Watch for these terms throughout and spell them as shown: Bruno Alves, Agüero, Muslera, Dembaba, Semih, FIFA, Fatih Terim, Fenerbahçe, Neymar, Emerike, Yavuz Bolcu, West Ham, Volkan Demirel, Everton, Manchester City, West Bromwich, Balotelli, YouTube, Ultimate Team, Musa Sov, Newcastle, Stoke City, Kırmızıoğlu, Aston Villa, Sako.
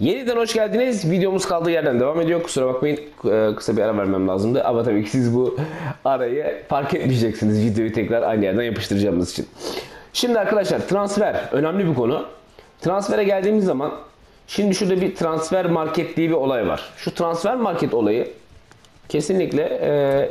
Yeniden hoş geldiniz. Videomuz kaldığı yerden devam ediyor. Kusura bakmayın, kısa bir ara vermem lazımdı. Ama tabii ki siz bu arayı fark etmeyeceksiniz. Videoyu tekrar aynı yerden yapıştıracağımız için. Şimdi arkadaşlar, transfer önemli bir konu. Transfere geldiğimiz zaman şimdi şurada bir transfer market diye bir olay var. Şu transfer market olayı kesinlikle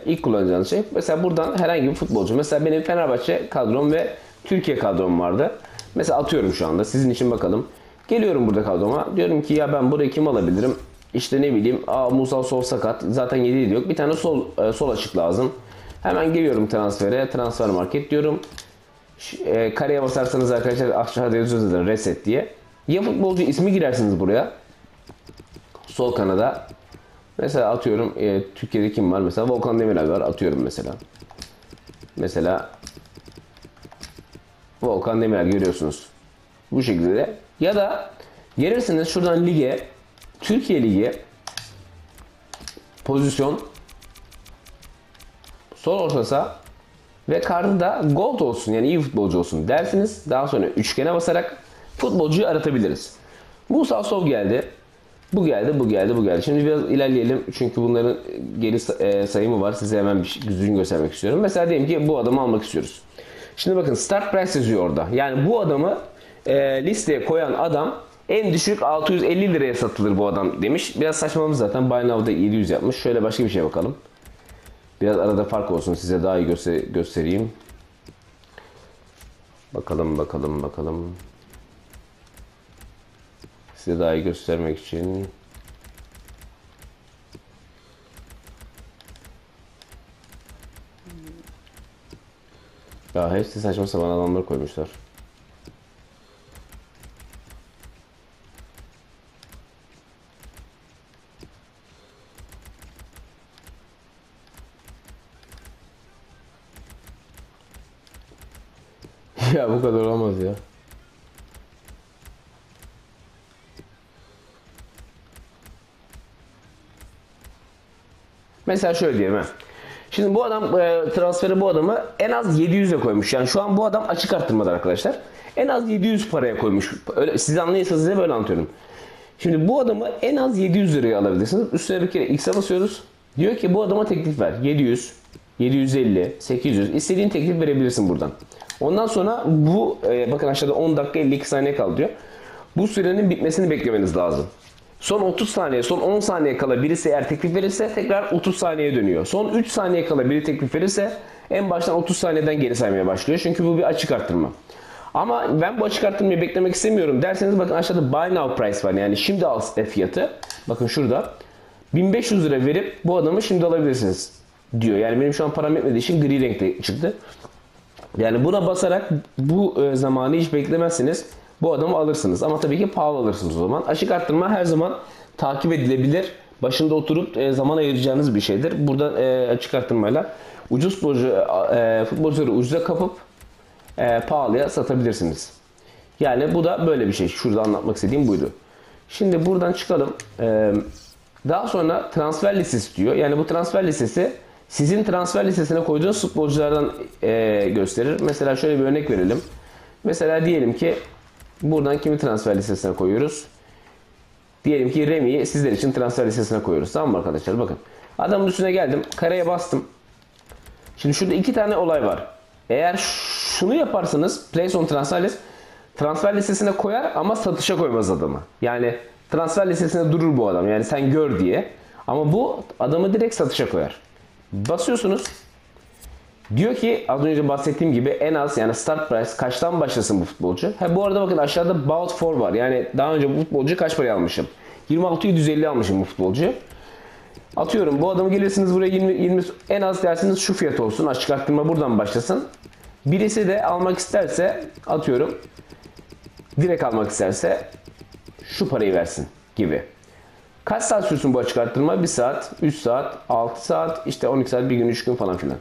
ilk kullanacağınız şey. Mesela buradan herhangi bir futbolcu. Mesela benim Fenerbahçe kadrom ve Türkiye kadrom vardı. Mesela atıyorum şu anda. Sizin için bakalım. Geliyorum burada kadroma. Diyorum ki ya ben buraya kim alabilirim? İşte ne bileyim. Musa Sov sakat. Zaten yedeği yok. Bir tane sol açık lazım. Hemen geliyorum transfere. Transfer market diyorum. Kareye basarsanız arkadaşlar aşağıda yazıyoruz reset diye. Ya futbolcu ismi girersiniz buraya. Sol kanada. Mesela atıyorum Türkiye'de kim var? Mesela Volkan Demirel var. Atıyorum mesela. Mesela Volkan Demirel görüyorsunuz. Bu şekilde de. Ya da gelirsiniz şuradan lige, Türkiye Ligi, pozisyon, sol orta saha ve kartı da gold olsun, yani iyi futbolcu olsun dersiniz. Daha sonra üçgene basarak futbolcuyu aratabiliriz. Musa Sov geldi. Bu geldi, bu geldi, bu geldi. Şimdi biraz ilerleyelim çünkü bunların geri sayımı var. Size hemen bir düzgün göstermek istiyorum. Mesela diyelim ki bu adamı almak istiyoruz. Şimdi bakın start price yazıyor orada. Yani bu adamı listeye koyan adam en düşük 650 liraya satılır bu adam demiş. Biraz saçmalamış zaten. Buy Now'da 700 yapmış. Şöyle başka bir şeye bakalım. Biraz arada fark olsun. Size daha iyi göstereyim. Bakalım. Size daha iyi göstermek için. Ya hepsi saçma sapan adamları koymuşlar. Ya bu kadar olamaz ya. Mesela şöyle diyeyim ha. Şimdi bu adam transferi bu adamı en az 700'e koymuş. Yani şu an bu adam açık arttırmadan arkadaşlar. En az 700 paraya koymuş. Öyle, siz anlayırsanız size böyle anlatıyorum. Şimdi bu adamı en az 700 liraya alabilirsiniz. Üstüne bir kere X'e basıyoruz. Diyor ki bu adama teklif ver. 700, 750, 800. İstediğin teklif verebilirsin buradan. Ondan sonra bu bakın aşağıda 10 dakika 52 saniye kaldı diyor. Bu sürenin bitmesini beklemeniz lazım. Son 30 saniye, son 10 saniye kala birisi eğer teklif verirse tekrar 30 saniyeye dönüyor. Son 3 saniye kala biri teklif verirse en baştan 30 saniyeden geri saymaya başlıyor. Çünkü bu bir açık arttırma. Ama ben bu açık arttırmayı beklemek istemiyorum derseniz bakın aşağıda buy now price var. Yani şimdi al fiyatı. Bakın şurada 1500 lira verip bu adamı şimdi alabilirsiniz diyor. Yani benim şu an param etmediği için gri renkte çıktı. Yani buna basarak bu zamanı hiç beklemezsiniz. Bu adamı alırsınız. Ama tabii ki pahalı alırsınız o zaman. Açık arttırma her zaman takip edilebilir. Başında oturup zaman ayıracağınız bir şeydir. Buradan açık arttırmayla ucuz futbolcuları ucuza kapıp pahalıya satabilirsiniz. Yani bu da böyle bir şey. Şurada anlatmak istediğim buydu. Şimdi buradan çıkalım. Daha sonra transfer listesi diyor. Yani bu transfer listesi sizin transfer listesine koyduğunuz futbolculardan gösterir. Mesela şöyle bir örnek verelim. Mesela diyelim ki buradan kimi transfer listesine koyuyoruz? Diyelim ki Remy'yi sizler için transfer listesine koyuyoruz. Tamam mı arkadaşlar? Bakın. Adamın üstüne geldim. Kareye bastım. Şimdi şurada iki tane olay var. Eğer şunu yaparsanız place on transfer list transfer listesine koyar ama satışa koymaz adamı. Yani transfer listesinde durur bu adam. Yani sen gör diye. Ama bu adamı direkt satışa koyar. Basıyorsunuz. Diyor ki az önce bahsettiğim gibi en az yani start price kaçtan başlasın bu futbolcu? Ha bu arada bakın aşağıda bought for var. Yani daha önce bu futbolcu kaç paraya almışım? 26.750 almışım bu futbolcu. Atıyorum bu adamı gelirsiniz buraya 20 en az dersiniz şu fiyat olsun. Açık arttırma buradan başlasın. Birisi de almak isterse atıyorum direkt almak isterse şu parayı versin gibi. Kaç saat sürsün bu açık arttırma? 1 saat, 3 saat, 6 saat, işte 12 saat, 1 gün, 3 gün falan filan.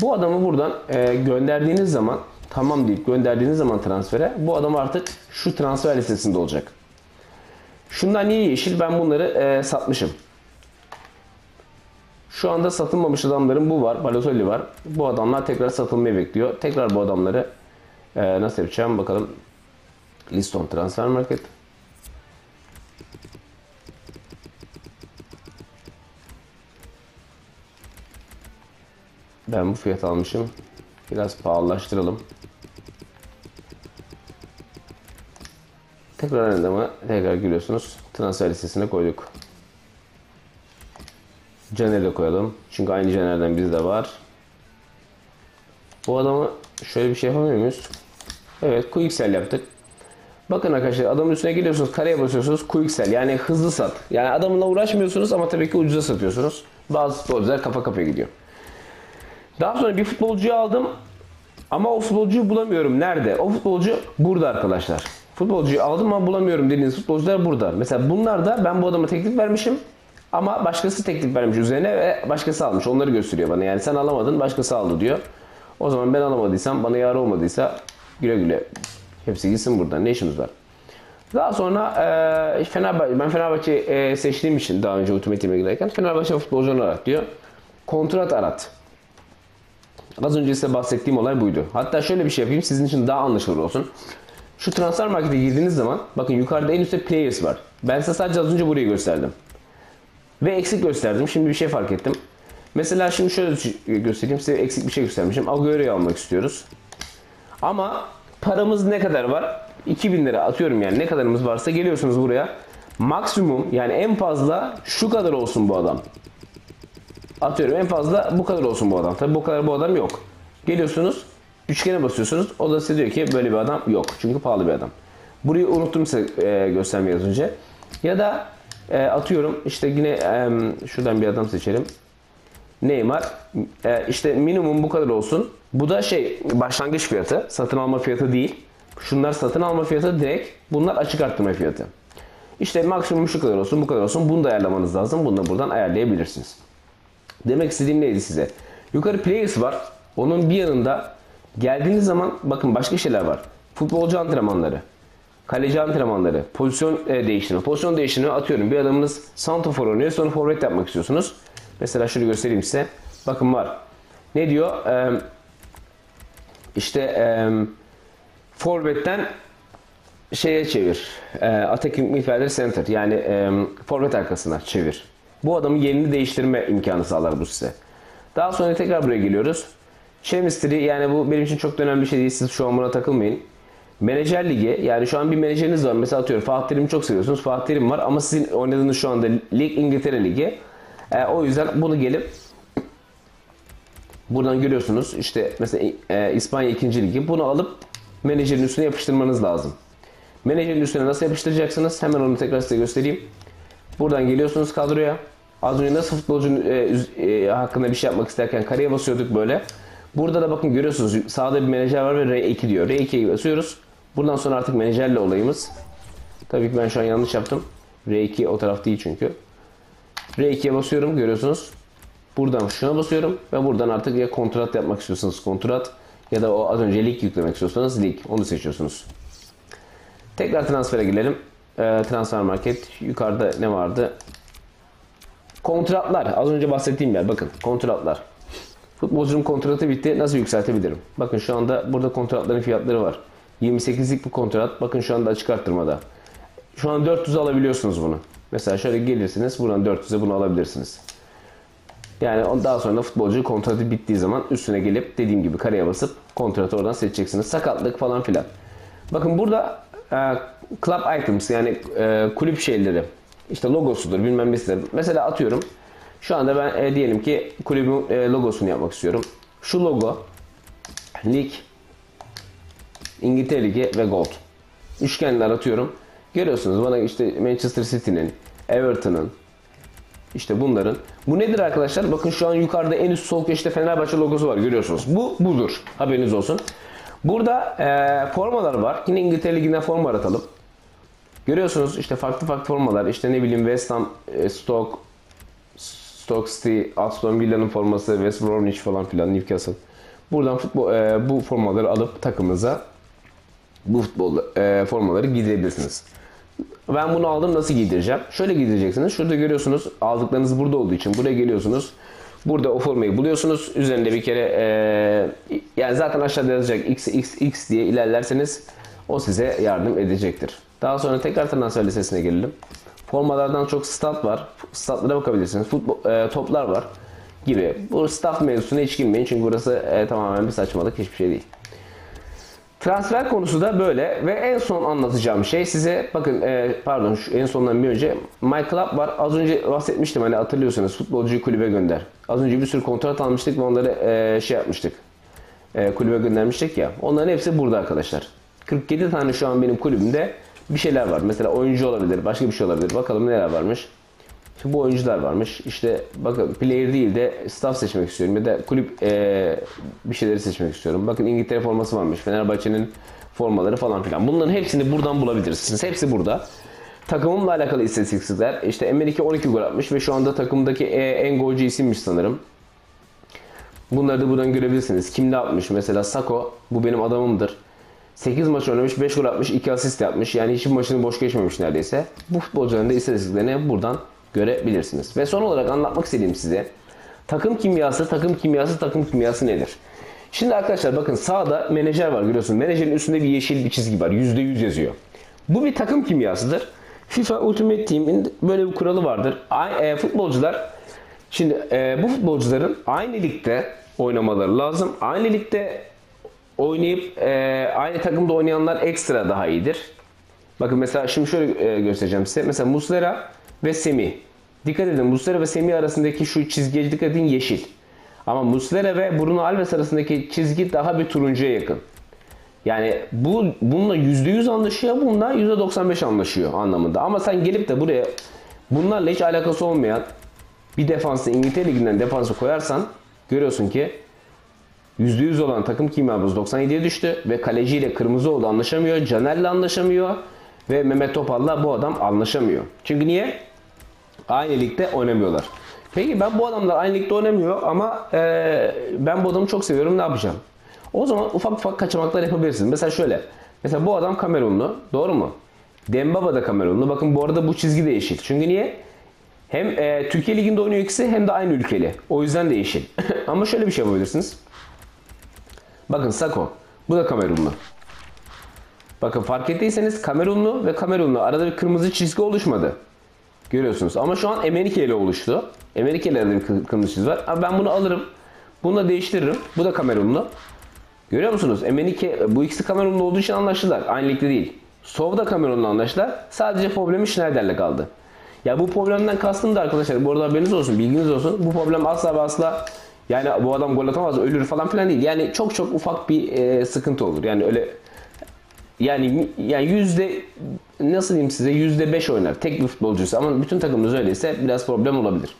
Bu adamı buradan gönderdiğiniz zaman tamam deyip gönderdiğiniz zaman transfere bu adam artık şu transfer listesinde olacak. Şundan niye yeşil? Ben bunları satmışım. Şu anda satılmamış adamların bu var. Balotelli var. Bu adamlar tekrar satılmayı bekliyor. Tekrar bu adamları nasıl yapacağım bakalım. List on transfer market. Ben bu fiyat almışım. Biraz pahalılaştıralım. Tekrar adama tekrar giriyorsunuz. Transfer listesine koyduk. Caner'e koyalım. Çünkü aynı Caner'den bizde var. Bu adamı şöyle bir şey yapamıyor muyuz? Evet, quick sell yaptık. Bakın arkadaşlar, adamın üstüne geliyorsunuz, kareye basıyorsunuz, quick sell yani hızlı sat. Yani adamla uğraşmıyorsunuz ama tabii ki ucuza satıyorsunuz. Bazı futbolcular kafa kafaya gidiyor. Daha sonra bir futbolcuyu aldım ama o futbolcuyu bulamıyorum. Nerede? O futbolcu burada arkadaşlar. Futbolcuyu aldım ama bulamıyorum dediğiniz futbolcular burada. Mesela bunlar da ben bu adama teklif vermişim ama başkası teklif vermiş üzerine ve başkası almış. Onları gösteriyor bana. Yani sen alamadın, başkası aldı diyor. O zaman ben alamadıysam, bana yar olmadıysa güle güle. Hepsi gitsin buradan. Ne işimiz var? Daha sonra ben Fenerbahçe seçtiğim için daha önce ultimate'ime girerken Fenerbahçe futbolcularını arat diyor. Kontrat arat. Az önce size bahsettiğim olay buydu. Hatta şöyle bir şey yapayım sizin için daha anlaşılır olsun. Şu transfer markete girdiğiniz zaman bakın yukarıda en üstte players var. Ben size sadece az önce burayı gösterdim. Ve eksik gösterdim. Şimdi bir şey fark ettim. Mesela şimdi şöyle göstereyim size, eksik bir şey göstermişim. Agüero'yu almak istiyoruz. Ama paramız ne kadar var? 2000 lira atıyorum yani ne kadarımız varsa geliyorsunuz buraya. Maksimum yani en fazla şu kadar olsun bu adam. Atıyorum en fazla bu kadar olsun bu adam. Tabi bu kadar bu adam yok. Geliyorsunuz üçgene basıyorsunuz. O da size diyor ki böyle bir adam yok. Çünkü pahalı bir adam. Burayı unuttum size göstermeyi az önce. Ya da atıyorum işte yine şuradan bir adam seçelim. Neymar işte minimum bu kadar olsun. Bu da şey başlangıç fiyatı, satın alma fiyatı değil. Şunlar satın alma fiyatı direkt, bunlar açık arttırma fiyatı. İşte maksimum şu kadar olsun, bu kadar olsun. Bunu da ayarlamanız lazım. Bunu da buradan ayarlayabilirsiniz. Demek istediğim neydi size? Yukarı players var. Onun bir yanında geldiğiniz zaman bakın başka şeyler var. Futbolcu antrenmanları, kaleci antrenmanları, pozisyon değiştirme. Pozisyon değiştirme atıyorum. Bir adamınız santrafor oynuyor, sonra forvet yapmak istiyorsunuz. Mesela şunu göstereyim size. Bakın var. Ne diyor? Forvet'ten şeye çevir. Attacking midfielder center. Yani forvet arkasına çevir. Bu adamın yerini değiştirme imkanı sağlar bu size. Daha sonra tekrar buraya geliyoruz. Chemistry yani bu benim için çok önemli bir şey değil. Siz şu an buna takılmayın. Menajer ligi yani şu an bir menajeriniz var. Mesela atıyorum Fatih Terim'i çok seviyorsunuz. Fatih Terim var ama sizin oynadığınız şu anda lig İngiltere ligi. O yüzden bunu gelip buradan görüyorsunuz işte mesela İspanya 2. Ligi bunu alıp menajerin üstüne yapıştırmanız lazım. Menajerin üstüne nasıl yapıştıracaksınız? Hemen onu tekrar size göstereyim. Buradan geliyorsunuz kadroya. Az önce nasıl futbolcunun hakkında bir şey yapmak isterken kareye basıyorduk böyle. Burada da bakın görüyorsunuz sağda bir menajer var ve R2 diyor. R2'ye basıyoruz. Buradan sonra artık menajerle olayımız. Tabii ki ben şu an yanlış yaptım. R2 o taraf değil çünkü. R2'ye basıyorum görüyorsunuz. Buradan şuna basıyorum ve buradan artık ya kontrat yapmak istiyorsanız kontrat ya da o az önce lig yüklemek istiyorsanız lig onu seçiyorsunuz. Tekrar transfere girelim. Transfer market yukarıda ne vardı? Kontratlar. Az önce bahsettiğim yer bakın kontratlar. Futbolcunun kontratı bitti. Nasıl yükseltebilirim? Bakın şu anda burada kontratların fiyatları var. 28'lik bir kontrat. Bakın şu anda açık arttırmada. Şu an 400'e alabiliyorsunuz bunu. Mesela şöyle gelirsiniz buradan 400'e bunu alabilirsiniz. Yani daha sonra futbolcu kontratı bittiği zaman üstüne gelip dediğim gibi kareye basıp kontratı oradan seçeceksiniz. Sakatlık falan filan. Bakın burada club items yani kulüp şeyleri işte logosudur bilmem nesidir. Mesela atıyorum şu anda ben diyelim ki kulübün logosunu yapmak istiyorum. Şu logo lig İngiltere Ligi ve Gold. Üçgenler atıyorum. Görüyorsunuz bana işte Manchester City'nin, Everton'ın işte bunların. Bu nedir arkadaşlar? Bakın şu an yukarıda en üst sol köşede Fenerbahçe logosu var görüyorsunuz. Bu budur. Haberiniz olsun. Burada formalar var. Yine İngiltere Ligi'nden forma aratalım. Görüyorsunuz işte farklı farklı formalar. İşte ne bileyim West Ham, Stoke City, Aston Villa'nın forması, West Bromwich falan filan Newcastle. Buradan bu formaları alıp takımınıza bu futbol formaları giydirebilirsiniz. Ben bunu aldım nasıl giydireceğim? Şöyle giydireceksiniz. Şurada görüyorsunuz aldıklarınız burada olduğu için buraya geliyorsunuz. Burada o formayı buluyorsunuz. Üzerinde bir kere yani zaten aşağıda yazacak XXX diye ilerlerseniz o size yardım edecektir. Daha sonra tekrar transfer listesine gelelim. Formalardan çok stat var. Statlara bakabilirsiniz. Toplar var. gibi. Bu staff mevzusuna hiç girmeyin çünkü burası tamamen bir saçmalık, hiçbir şey değil. Transfer konusu da böyle ve en son anlatacağım şey size, bakın pardon şu en sondan bir önce My Club var. Az önce bahsetmiştim, hani hatırlıyorsanız futbolcuyu kulübe gönder. Az önce bir sürü kontrat almıştık ve onları şey yapmıştık. Kulübe göndermiştik ya. Onların hepsi burada arkadaşlar. 47 tane şu an benim kulübümde bir şeyler var. Mesela oyuncu olabilir, başka bir şey olabilir. Bakalım neler varmış. Şimdi bu oyuncular varmış. İşte bakın player değil de staff seçmek istiyorum ya da kulüp bir şeyleri seçmek istiyorum. Bakın İngiltere forması varmış. Fenerbahçe'nin formaları falan filan. Bunların hepsini buradan bulabilirsiniz. Hepsi burada. Takımımla alakalı istatistikler. İşte Emerike 12 gol atmış ve şu anda takımdaki en golcü isimmiş sanırım. Bunları da buradan görebilirsiniz. Kim ne atmış? Mesela Sako, bu benim adamımdır. 8 maç oynamış, 5 gol atmış, 2 asist yapmış. Yani hiçbir maçını boş geçmemiş neredeyse. Bu futbolcuların da istatistiklerini buradan görebilirsiniz. Ve son olarak anlatmak istediğim size takım kimyası nedir? Şimdi arkadaşlar bakın sağda menajer var, görüyorsunuz. Menajerin üstünde bir yeşil bir çizgi var. %100 yazıyor. Bu bir takım kimyasıdır. FIFA Ultimate Team'in böyle bir kuralı vardır. Futbolcular şimdi bu futbolcuların aynı ligde oynamaları lazım. Aynı ligde oynayıp aynı takımda oynayanlar ekstra daha iyidir. Bakın mesela şimdi şöyle göstereceğim size. Mesela Muslera ve Semih. Dikkat edin, Muslera ve Semih arasındaki şu çizgiye dikkat edin, yeşil. Ama Muslera ve Bruno Alves arasındaki çizgi daha bir turuncuya yakın. Yani bununla %100 anlaşıyor, bununla %95 anlaşıyor anlamında. Ama sen gelip de buraya bunlarla hiç alakası olmayan bir defansı, İngiltere Ligi'nden defansı koyarsan görüyorsun ki %100 olan takım kimyamız 97'ye düştü ve kaleciyle Kırmızıoğlu anlaşamıyor, Caner'le anlaşamıyor ve Mehmet Topal'la bu adam anlaşamıyor. Çünkü niye? Aynı ligde oynamıyorlar. Peki ben bu adamlar aynı ligde oynamıyor ama ben bu adamı çok seviyorum, ne yapacağım? O zaman ufak ufak kaçamaklar yapabilirsiniz. Mesela şöyle. Mesela bu adam Kamerunlu. Doğru mu? Dembaba da Kamerunlu. Bakın bu arada bu çizgi de yeşil. Çünkü niye? Hem Türkiye Ligi'nde oynuyor ikisi hem de aynı ülkeli. O yüzden de yeşil. Ama şöyle bir şey yapabilirsiniz. Bakın Sako. Bu da Kamerunlu. Bakın fark ettiyseniz Kamerunlu ve Kamerunlu. Arada bir kırmızı çizgi oluşmadı. Görüyorsunuz. Ama şu an Emerike ile oluştu. Emerike ile arada bir kırmızı çizgi var. Ama ben bunu alırım. Bunu da değiştiririm. Bu da Kamerunlu. Görüyor musunuz? Emerike, bu ikisi Kamerunlu olduğu için anlaştılar. Aynı ligde değil. Sov da Kamerunlu anlaştılar. Sadece problemi Schneider'le kaldı. Ya bu problemden kastım da arkadaşlar, bu arada haberiniz olsun, bilginiz olsun. Bu problem asla ve asla yani bu adam gol atamaz, ölür falan filan değil. Yani çok çok ufak bir sıkıntı olur. Yani öyle yani nasıl diyeyim size, %5 oynar tek bir futbolcuysa, ama bütün takımınız öyleyse biraz problem olabilir.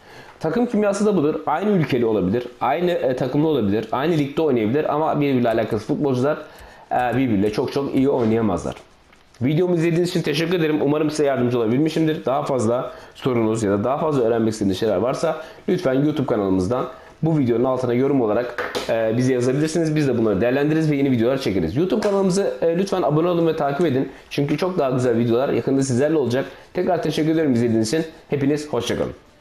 Takım kimyası da budur. Aynı ülkeli olabilir, aynı takımlı olabilir, aynı ligde oynayabilir ama birbiriyle alakası futbolcular birbiriyle çok çok iyi oynayamazlar. Videomu izlediğiniz için teşekkür ederim. Umarım size yardımcı olabilmişimdir. Daha fazla sorunuz ya da daha fazla öğrenmek istediğiniz şeyler varsa lütfen YouTube kanalımızdan bu videonun altına yorum olarak bize yazabilirsiniz. Biz de bunları değerlendiririz ve yeni videolar çekeriz. YouTube kanalımızı lütfen abone olun ve takip edin. Çünkü çok daha güzel videolar yakında sizlerle olacak. Tekrar teşekkür ederim izlediğiniz için. Hepiniz hoşça kalın.